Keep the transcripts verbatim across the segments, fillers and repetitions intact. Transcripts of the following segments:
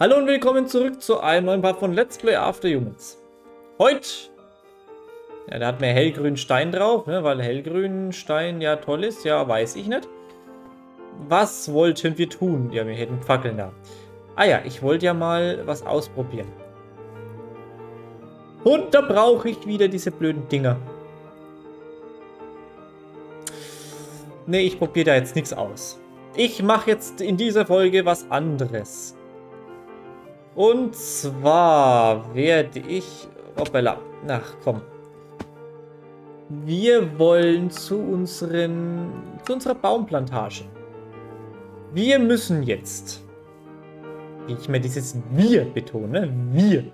Hallo und willkommen zurück zu einem neuen Part von Let's Play After Humans. Heute, ja, da hat mir hellgrünen Stein drauf, ne, weil hellgrünen Stein ja toll ist, ja, weiß ich nicht. Was wollten wir tun? Ja, wir hätten Fackeln da. Ah ja, ich wollte ja mal was ausprobieren. Und da brauche ich wieder diese blöden Dinger. Ne, ich probiere da jetzt nichts aus. Ich mache jetzt in dieser Folge was anderes. Und zwar werde ich... Hoppala. Ach, komm. Wir wollen zu unseren... zu unserer Baumplantage. Wir müssen jetzt... Wie ich mir dieses Wir betone. Wir.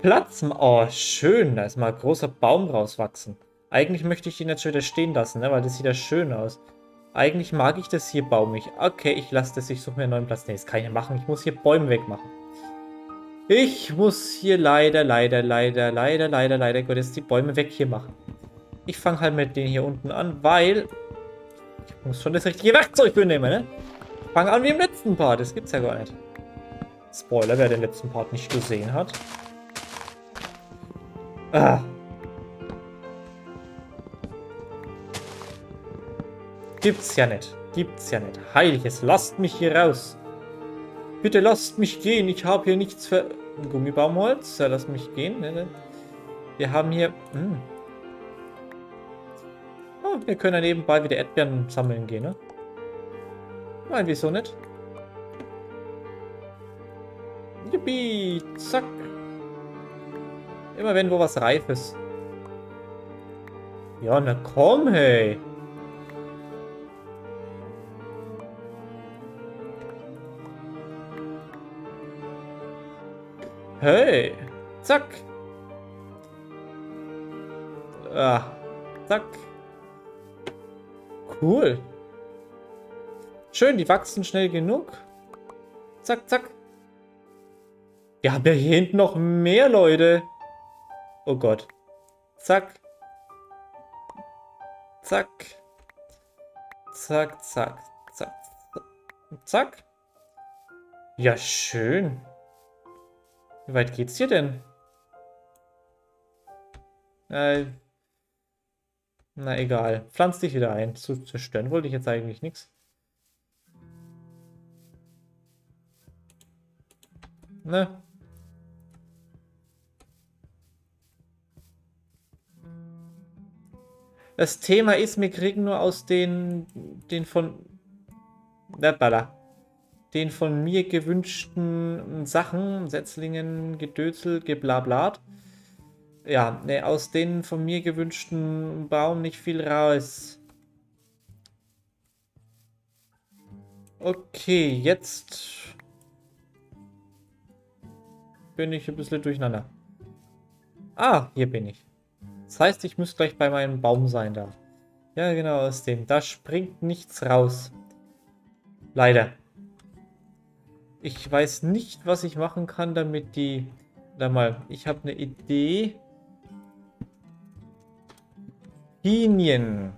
Platz... Oh, schön. Da ist mal ein großer Baum rauswachsen. Eigentlich möchte ich ihn jetzt schon wieder stehen lassen, ne? Weil das sieht ja schön aus. Eigentlich mag ich das hier baumig. Okay, ich lasse das. Ich suche mir einen neuen Platz. Ne, das kann ich nicht machen. Ich muss hier Bäume wegmachen. Ich muss hier leider, leider, leider, leider, leider, leider Gottes die Bäume weg hier machen. Ich fange halt mit denen hier unten an, weil ich muss schon das richtige Werkzeug benehmen, ne? Ich fange an wie im letzten Part. Das gibt's ja gar nicht. Spoiler, wer den letzten Part nicht gesehen hat. Ah. Gibt's ja nicht. Gibt's ja nicht. Heiliges, lasst mich hier raus. Bitte lasst mich gehen. Ich habe hier nichts für... Gummibaumholz. Ja, lasst mich gehen. Wir haben hier... Hm. Oh, wir können ja nebenbei wieder Erdbeeren sammeln gehen, ne? Nein, wieso nicht? Yippie, zack. Immer wenn wo was reif ist. Ja, na komm, hey. Hey, zack. Ah, zack. Cool. Schön, die wachsen schnell genug. Zack, zack. Wir haben ja hier hinten noch mehr Leute. Oh Gott. Zack. Zack. Zack, zack, zack. Zack. Ja, schön. Wie weit geht's hier denn? Äh, na egal. Pflanz dich wieder ein. Zu zerstören wollte ich jetzt eigentlich nichts. Ne? Das Thema ist, wir kriegen nur aus den, den von... Na, balla. Den von mir gewünschten Sachen, Setzlingen, Gedözel, geblablat. Ja, ne, aus den von mir gewünschten Baum nicht viel raus. Okay, jetzt bin ich ein bisschen durcheinander. Ah, hier bin ich. Das heißt, ich müsste gleich bei meinem Baum sein da. Ja, genau, aus dem. Da springt nichts raus. Leider. Ich weiß nicht, was ich machen kann, damit die... Da mal, ich habe eine Idee. Pinien.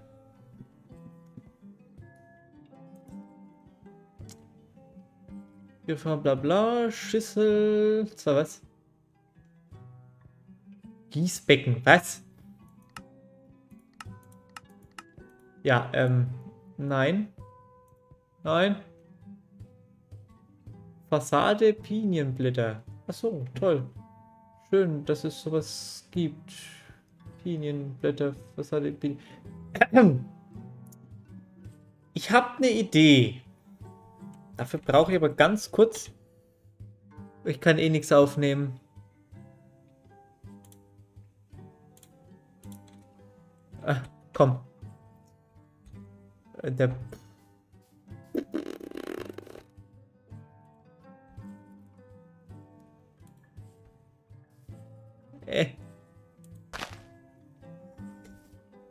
Gefahr, bla bla, Schüssel... So, was? Gießbecken, was? Ja, ähm... Nein. Nein. Fassade, Pinienblätter. Achso, toll. Schön, dass es sowas gibt. Pinienblätter, Fassade, Pinien. Ich habe eine Idee. Dafür brauche ich aber ganz kurz. Ich kann eh nichts aufnehmen. Ah, komm. Der...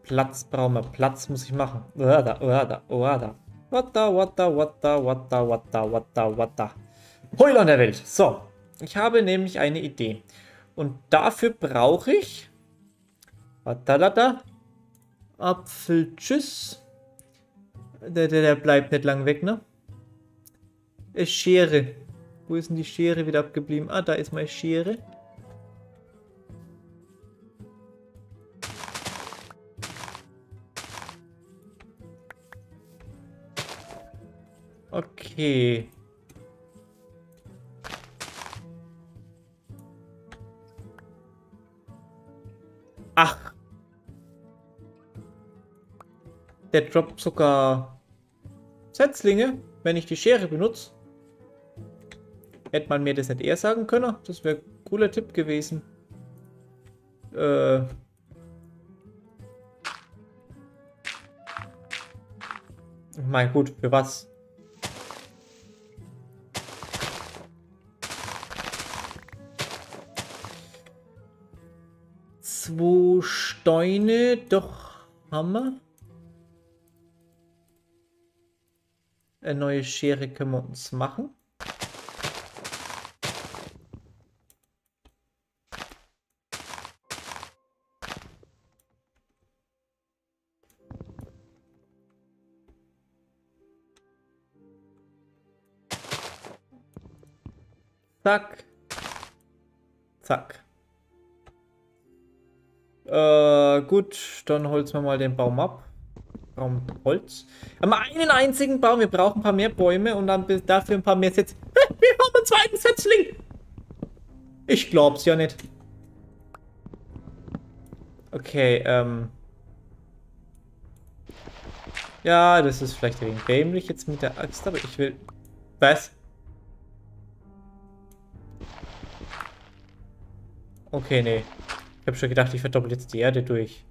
Platz brauchen wir. Platz muss ich machen. Oada, oada, oada. Wata, wata, wata, wata, wata, wata, wata. Heul an der Welt. So, ich habe nämlich eine Idee. Und dafür brauche ich... Watalata. Apfel, tschüss. Der, der, der bleibt nicht lang weg, ne? Schere. Wo ist denn die Schere wieder abgeblieben? Ah, da ist meine Schere. Okay. Ach. Der droppt sogar Setzlinge, wenn ich die Schere benutze. Hätte man mir das nicht eher sagen können? Das wäre ein cooler Tipp gewesen. Äh. Mein gut, für was? Zwei Steine, doch Hammer. Eine neue Schere können wir uns machen. Zack. Zack. Äh, gut, dann holzen wir mal den Baum ab. Baum Holz. Aber einen einzigen Baum. Wir brauchen ein paar mehr Bäume und dann dafür ein paar mehr Setz. Wir haben einen zweiten Setzling. Ich glaub's ja nicht. Okay, ähm. ja, das ist vielleicht ein wenig dämlich jetzt mit der Axt, aber ich will. Was? Okay, nee. Ich habe schon gedacht, ich verdoppel jetzt die Erde durch.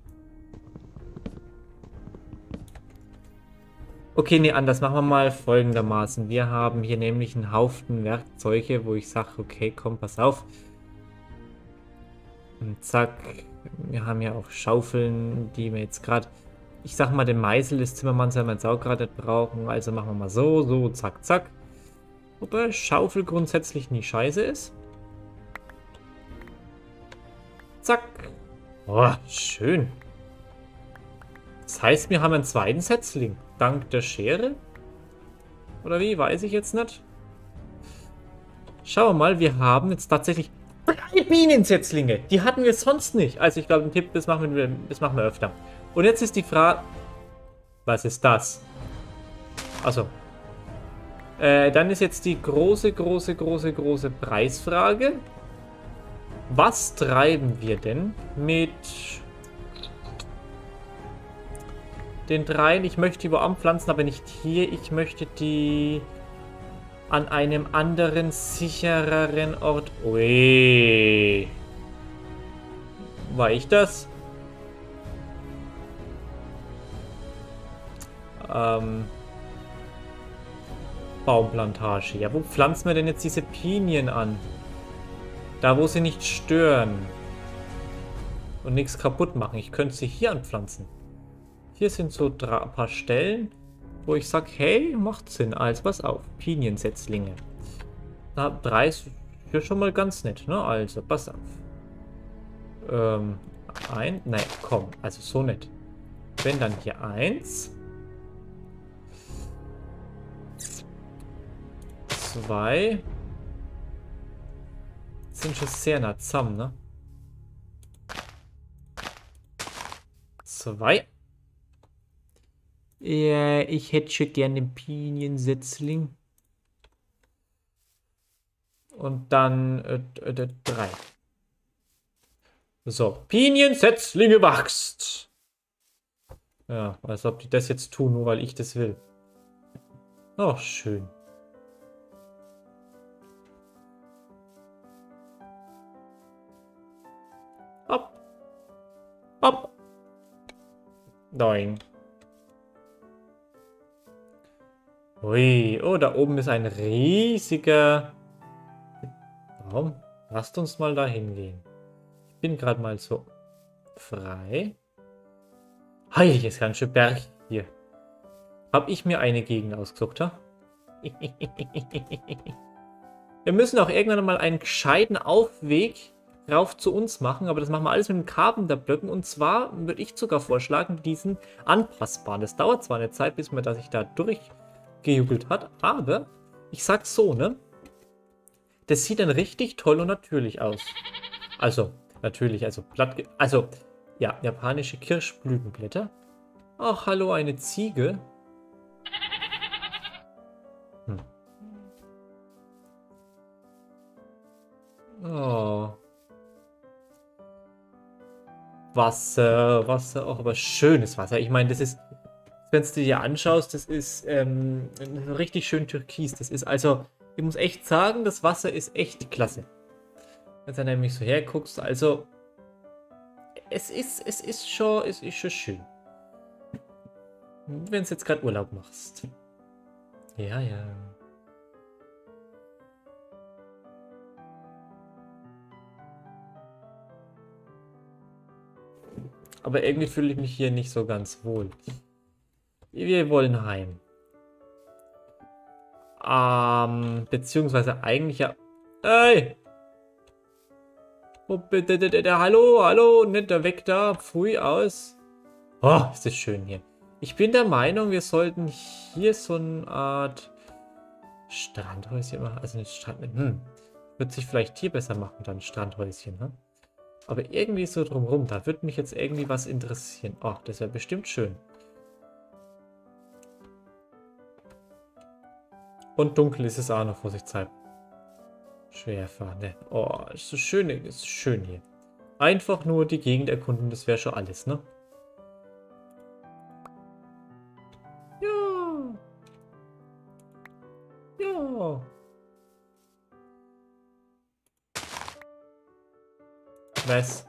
Okay, nee, anders. Machen wir mal folgendermaßen. Wir haben hier nämlich einen Haufen Werkzeuge, wo ich sage, okay, komm, pass auf. Und zack. Wir haben ja auch Schaufeln, die wir jetzt gerade... Ich sag mal, den Meißel des Zimmermanns werden wir jetzt auch gerade nicht brauchen. Also machen wir mal so, so, zack, zack. Wobei Schaufel grundsätzlich nie scheiße ist. Zack. Oh, schön. Das heißt, wir haben einen zweiten Setzling. Dank der Schere? Oder wie? Weiß ich jetzt nicht. Schauen wir mal, wir haben jetzt tatsächlich drei Bienensetzlinge. Die hatten wir sonst nicht. Also ich glaube, ein Tipp, das machen wir, das machen wir öfter. Und jetzt ist die Frage... Was ist das? Also. Äh, dann ist jetzt die große, große, große, große Preisfrage. Was treiben wir denn mit den dreien? Ich möchte die wo anpflanzen, aber nicht hier. Ich möchte die an einem anderen, sichereren Ort. Ui. War ich das? Ähm. Baumplantage. Ja, wo pflanzen wir denn jetzt diese Pinien an? Da, wo sie nicht stören und nichts kaputt machen. Ich könnte sie hier anpflanzen. Hier sind so ein paar Stellen, wo ich sage, hey, macht Sinn. Also pass auf, Piniensetzlinge. Da Preis hier schon mal ganz nett, ne? Also, pass auf. Ähm, ein, nein, komm, also so nett. Wenn dann hier eins. Zwei. Sind schon sehr nah zusammen, ne? Zwei. Ja, ich hätte schon gerne den Piniensetzling. Und dann äh, äh, drei. So, Piniensetzlinge wachst. Ja, als ob die das jetzt tun, nur weil ich das will. Oh, schön. Hopp. Hopp. Nein. Ui. Oh, da oben ist ein riesiger Baum. Lasst uns mal da hingehen. Ich bin gerade mal so frei. Hei, das ganze Berg hier. Hab ich mir eine Gegend ausgesucht, ha? Wir müssen auch irgendwann mal einen gescheiten Aufweg rauf zu uns machen, aber das machen wir alles mit dem Carpenter-Blöcken und zwar würde ich sogar vorschlagen, diesen anpassbaren. Das dauert zwar eine Zeit, bis man da sich da durchgejubelt hat, aber ich sag's so, ne? Das sieht dann richtig toll und natürlich aus. Also, natürlich, also platt... Also, ja, japanische Kirschblütenblätter. Ach, hallo, eine Ziege. Hm. Oh. Wasser, Wasser, auch aber schönes Wasser. Ich meine, das ist... Wenn du dir anschaust, das ist ähm, richtig schön türkis. Das ist also, ich muss echt sagen, das Wasser ist echt klasse. Wenn du nämlich so herguckst, also es ist, es ist schon, es ist schon schön. Wenn du jetzt gerade Urlaub machst. Ja, ja. Aber irgendwie fühle ich mich hier nicht so ganz wohl. Wir wollen heim. Ähm, beziehungsweise eigentlich ja... Ey! Oh, bitte, bitte, bitte, hallo, hallo, nicht da weg da, früh aus. Oh, ist das schön hier. Ich bin der Meinung, wir sollten hier so eine Art Strandhäuschen machen. Also nicht Strand... Hm. Wird sich vielleicht hier besser machen, dann Strandhäuschen, ne? Aber irgendwie so drumherum, da würde mich jetzt irgendwie was interessieren. Oh, das wäre bestimmt schön. Und dunkel ist es auch noch, vor sich Zeit. Schwer fahren, ne? Oh, ist so schön, ist schön hier. Einfach nur die Gegend erkunden, das wäre schon alles, ne? Ja. Ja. Was?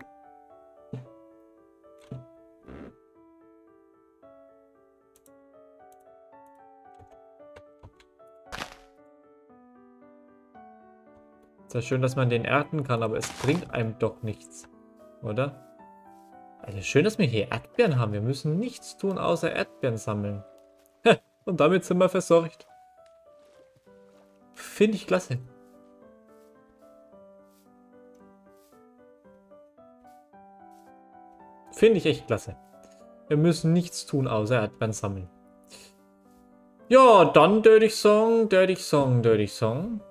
Ist ja schön, dass man den ernten kann, aber es bringt einem doch nichts, oder? Also schön, dass wir hier Erdbeeren haben. Wir müssen nichts tun, außer Erdbeeren sammeln. Und damit sind wir versorgt. Finde ich klasse. Finde ich echt klasse. Wir müssen nichts tun, außer Erdbeeren sammeln. Ja, dann Dirty Song, Dirty Song, Dirty Song.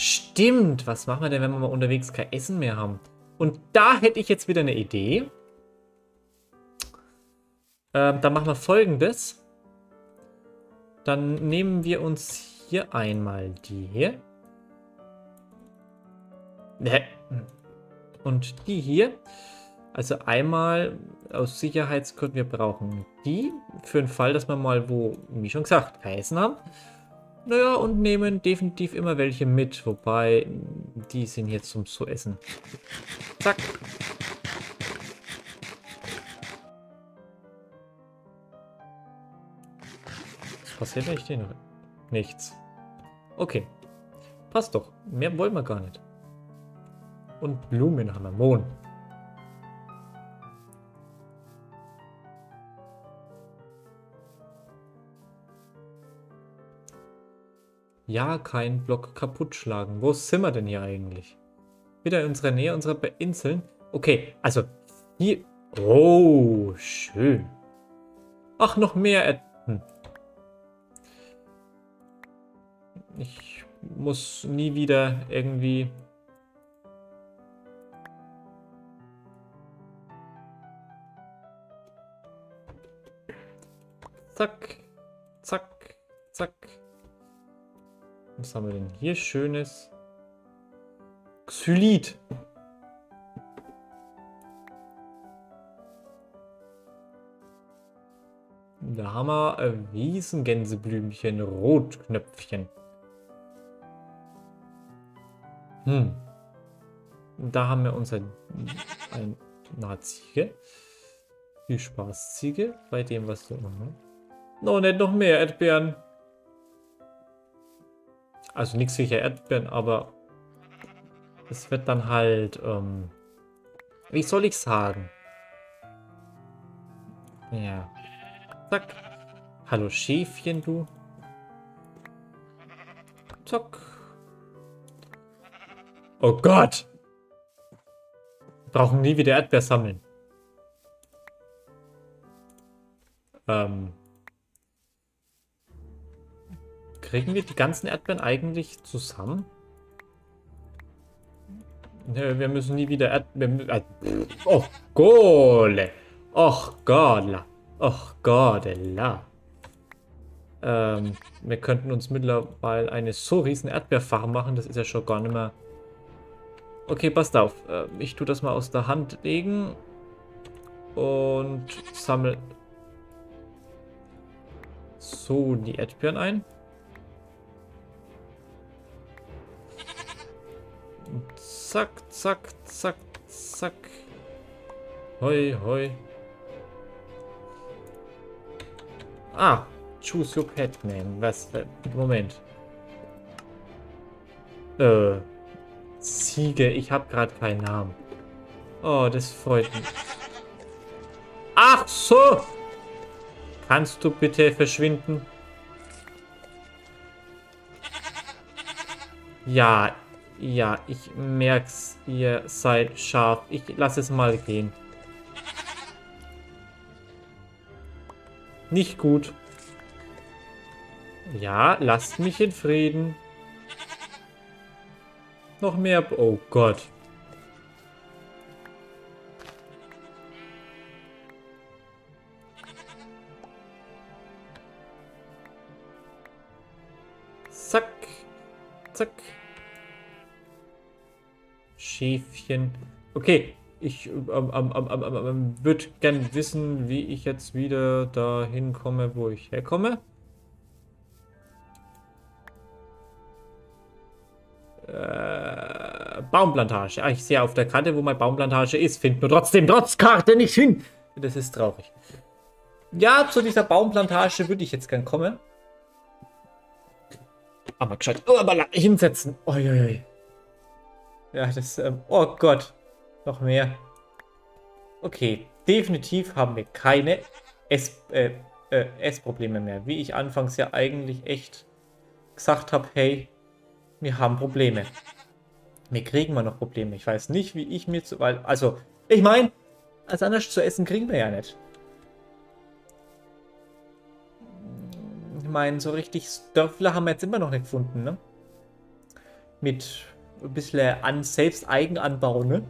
Stimmt, was machen wir denn, wenn wir mal unterwegs kein Essen mehr haben? Und da hätte ich jetzt wieder eine Idee. Ähm, dann machen wir Folgendes. Dann nehmen wir uns hier einmal die hier. Und die hier. Also einmal aus Sicherheitsgründen, wir brauchen die. Für den Fall, dass wir mal, wo, wie schon gesagt, kein Essen haben. Naja, und nehmen definitiv immer welche mit. Wobei, die sind jetzt zum zu essen. Zack. Was passiert eigentlich denn noch? Nichts. Okay. Passt doch. Mehr wollen wir gar nicht. Und Blumen haben wir. Mohn. Ja, keinen Block kaputt schlagen. Wo sind wir denn hier eigentlich? Wieder in unserer Nähe, unserer Inseln. Okay, also hier... Oh, schön. Ach, noch mehr... Hm. Ich muss nie wieder irgendwie... Zack, zack, zack. Was haben wir denn hier schönes? Xylit. Da haben wir ein Riesengänseblümchen, Rotknöpfchen. Hm. Da haben wir unser ein Naziege. Die Spaßziege bei dem, was du machen. No, nicht noch mehr Erdbeeren. Also nichts sicher Erdbeeren, aber es wird dann halt, ähm, wie soll ich sagen? Ja. Zack. Hallo Schäfchen, du. Zack. Oh Gott! Wir brauchen nie wieder Erdbeer sammeln. Ähm. Kriegen wir die ganzen Erdbeeren eigentlich zusammen? Wir müssen nie wieder Erd... Oh, Gole. Och, Godla. Och, Godla. Ähm, wir könnten uns mittlerweile eine so riesen Erdbeerfarm machen. Das ist ja schon gar nicht mehr... Okay, passt auf. Ich tue das mal aus der Hand legen. Und sammle... so die Erdbeeren ein. Und zack, zack, zack, zack. Hoi, hoi. Ah, choose your pet name. Was? Moment. Äh, Ziege. Ich habe gerade keinen Namen. Oh, das freut mich. Ach so. Kannst du bitte verschwinden? Ja, ja, ich merk's, ihr seid scharf. Ich lasse es mal gehen. Nicht gut. Ja, lasst mich in Frieden. Noch mehr... oh Gott. Zack, zack. Schäfchen. Okay, ich ähm, ähm, ähm, ähm, würde gern wissen, wie ich jetzt wieder dahin komme, wo ich herkomme. Äh, Baumplantage. Ah, ich sehe auf der Karte, wo meine Baumplantage ist. Find nur trotzdem trotz Karte nicht hin. Das ist traurig. Ja, zu dieser Baumplantage würde ich jetzt gern kommen. Aber gescheit. Oh, aber hinsetzen. Oi, oi, oi. Ja, das... Ähm, oh Gott. Noch mehr. Okay. Definitiv haben wir keine Ess, äh, äh, Essprobleme mehr. Wie ich anfangs ja eigentlich echt gesagt habe, hey, wir haben Probleme. Wir kriegen mal noch Probleme. Ich weiß nicht, wie ich mir zu... weil, also, ich meine, als anders zu essen kriegen wir ja nicht. Ich meine, so richtig Dörfler haben wir jetzt immer noch nicht gefunden, ne? Mit ein bisschen an selbst Eigenanbau, ne?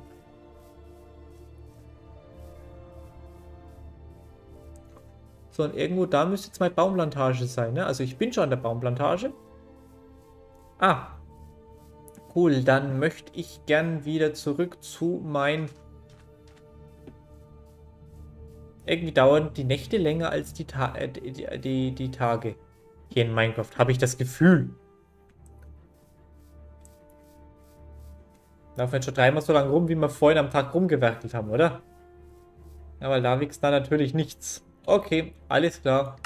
So, und irgendwo da müsste jetzt meine Baumplantage sein, ne? Also ich bin schon an der Baumplantage. Ah. Cool, dann möchte ich gern wieder zurück zu mein... Irgendwie dauern die Nächte länger als die, Ta äh, die, die, die Tage. Hier in Minecraft habe ich das Gefühl. Laufen jetzt schon dreimal so lange rum, wie wir vorhin am Tag rumgewerkelt haben, oder? Aber da wächst da natürlich nichts. Okay, alles klar.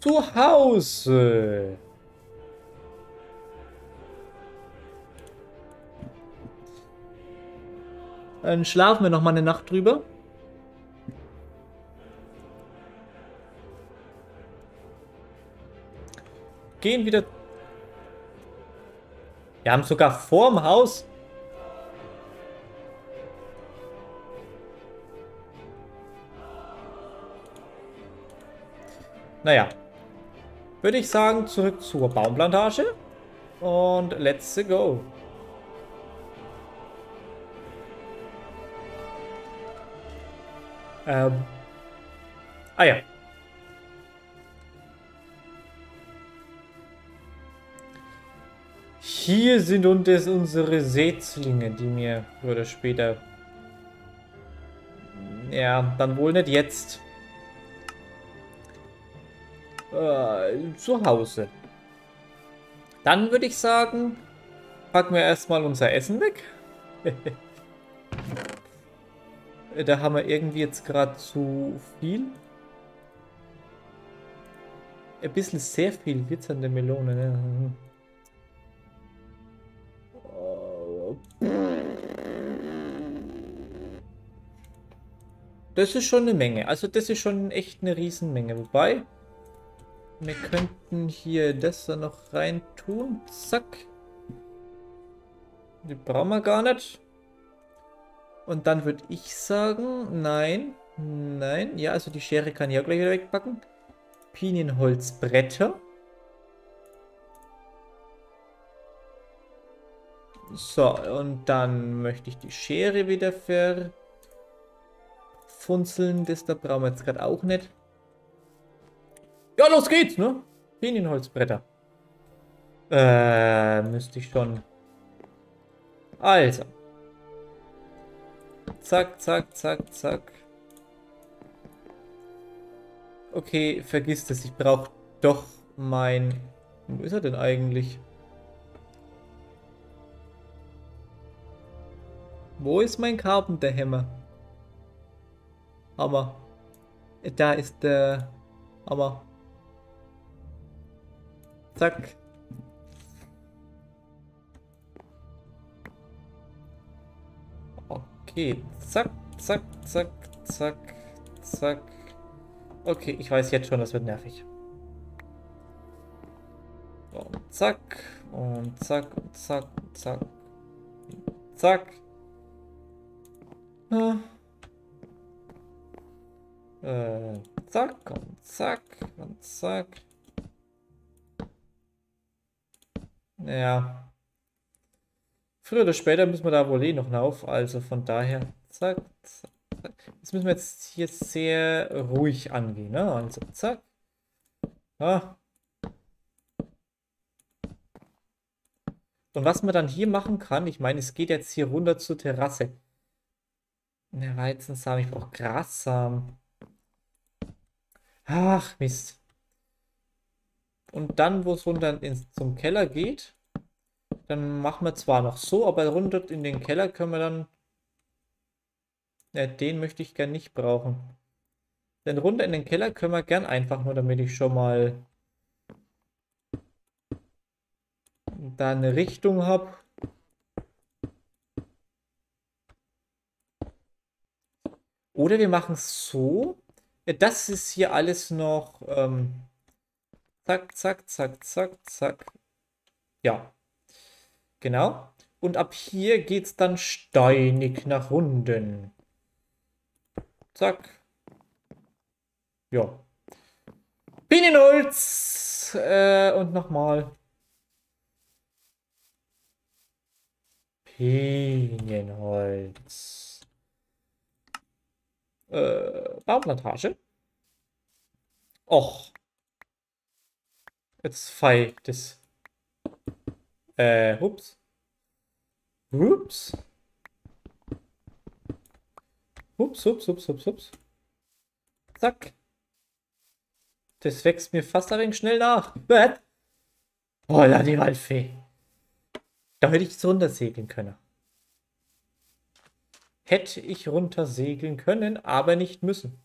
Zu Hause. Dann schlafen wir noch mal eine Nacht drüber. Gehen wieder. Wir haben sogar vorm Haus. Naja. Würde ich sagen, zurück zur Baumplantage. Und let's go. Ähm. Ah ja. Hier sind und das unsere Setzlinge, die mir früher oder später... ja, dann wohl nicht jetzt. Äh, zu Hause. Dann würde ich sagen, packen wir erstmal unser Essen weg. Da haben wir irgendwie jetzt gerade zu viel. Ein bisschen sehr viel glitzernde Melone, ne? Das ist schon eine Menge. Also das ist schon echt eine Riesenmenge. Wobei, wir könnten hier das da noch rein tun. Zack. Die brauchen wir gar nicht. Und dann würde ich sagen, nein, nein. Ja, also die Schere kann ich auch gleich wieder wegpacken. Pinienholzbretter. So, und dann möchte ich die Schere wieder verfunzeln. Das da brauchen wir jetzt gerade auch nicht. Ja, los geht's, ne? Pinienholzbretter. Äh, müsste ich schon. Also. Zack, zack, zack, zack. Okay, vergiss das. Ich brauche doch mein... Wo ist er denn eigentlich? Wo ist mein Carpenter-Hammer? Hammer. Da ist der Hammer. Zack. Okay, zack, zack, zack, zack, zack. Okay, ich weiß jetzt schon, das wird nervig. Und zack, und zack, und zack, und zack, und zack. Ah. Äh, zack, und zack, und zack. Ja. Früher oder später müssen wir da wohl eh noch rauf, also von daher, zack, zack, zack. Das müssen wir jetzt hier sehr ruhig angehen, ne? Also, zack. Ah. Und was man dann hier machen kann, ich meine, es geht jetzt hier runter zur Terrasse. Ne, Weizensamen, ich brauche Grassamen. Ach, Mist. Und dann, wo es runter ins, zum Keller geht, dann machen wir zwar noch so, aber runter in den Keller können wir dann... Ja, den möchte ich gern nicht brauchen. Denn runter in den Keller können wir gern einfach nur, damit ich schon mal da eine Richtung habe. Oder wir machen es so. Das ist hier alles noch... Ähm, zack, zack, zack, zack, zack. Ja. Genau. Und ab hier geht es dann steinig nach unten. Zack. Ja. Pinienholz! Äh, und nochmal. Pinienholz. Äh, Baumplantage. Och. Jetzt feigt es. Äh, ups. Ups. Ups, ups, ups, ups, ups. Zack. Das wächst mir fast ein wenig schnell nach. Holla, die Waldfee. Da hätte ich es runtersegeln können. Hätte ich runtersegeln können, aber nicht müssen.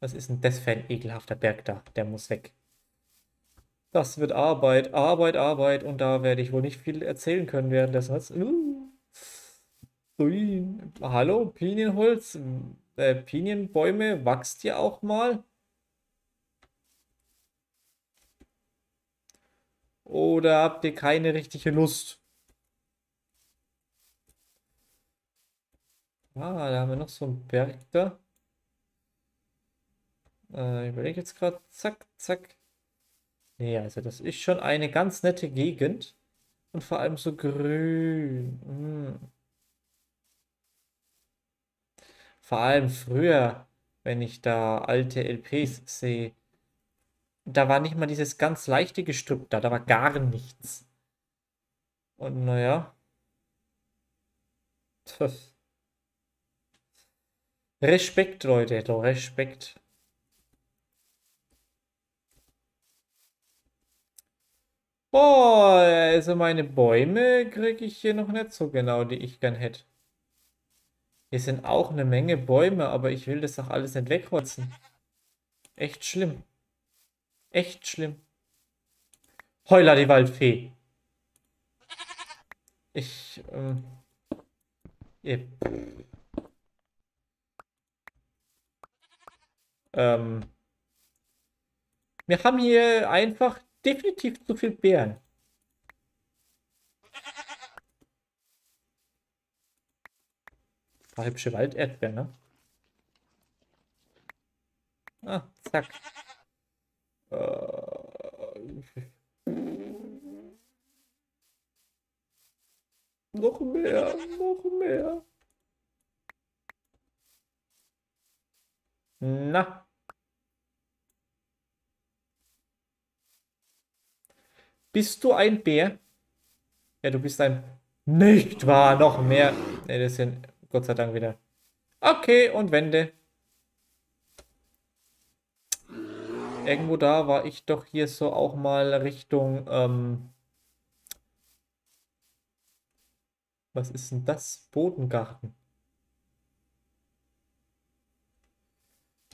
Was ist denn das für ein ekelhafter Berg da? Der muss weg. Das wird Arbeit, Arbeit, Arbeit und da werde ich wohl nicht viel erzählen können währenddessen. Uh. Hallo, Pinienholz, äh, Pinienbäume, wächst ihr auch mal? Oder habt ihr keine richtige Lust? Ah, da haben wir noch so einen Berg da. Äh, ich überlege jetzt gerade, zack, zack. Nee, also das ist schon eine ganz nette Gegend. Und vor allem so grün. Mm. Vor allem früher, wenn ich da alte L Ps sehe, da war nicht mal dieses ganz leichte Gestrüpp da, da war gar nichts. Und naja. Respekt, Leute, doch Respekt. Boah, also meine Bäume kriege ich hier noch nicht so genau, die ich gern hätte. Hier sind auch eine Menge Bäume, aber ich will das doch alles nicht wegrotzen. Echt schlimm. Echt schlimm. Heula, die Waldfee. Ich, ähm... Yep. Ähm... Wir haben hier einfach... definitiv zu viel Bären. War hübsche Walderdbeeren, ne? Ah, zack. Äh, Noch mehr, noch mehr. Na. Bist du ein Bär? Ja, du bist ein... Nicht wahr, noch mehr. Ne, das sind Gott sei Dank wieder. Okay, und Wände. Irgendwo da war ich doch hier so auch mal Richtung... Ähm Was ist denn das? Bodengarten.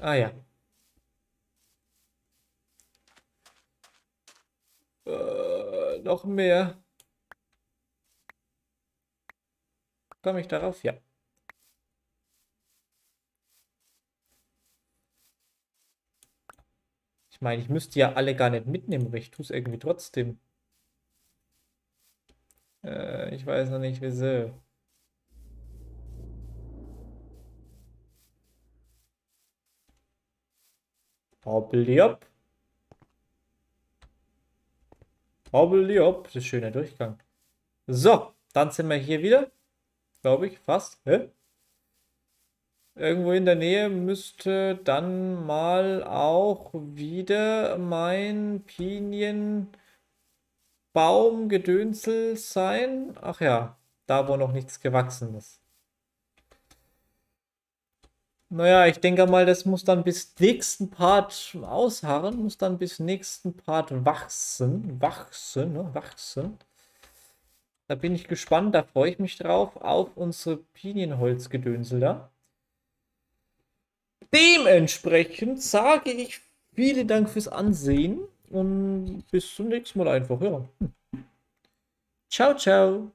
Ah ja. Äh, noch mehr. Komme ich darauf? Ja. Ich meine, ich müsste ja alle gar nicht mitnehmen, aber ich tue es irgendwie trotzdem. Äh, ich weiß noch nicht, wieso. Hoppeliop. Hoppeliop. Das ist ein schöner Durchgang. So, dann sind wir hier wieder. Glaube ich, fast. Hä? Irgendwo in der Nähe müsste dann mal auch wieder mein Pinienbaumgedönsel sein. Ach ja, da wo noch nichts gewachsen ist. Naja, ich denke mal, das muss dann bis nächsten Part ausharren, muss dann bis nächsten Part wachsen, wachsen, ne? wachsen. Da bin ich gespannt, da freue ich mich drauf, auf unsere Pinienholzgedönsel da. Dementsprechend sage ich vielen Dank fürs Ansehen und bis zum nächsten Mal einfach, ja. Ciao, ciao.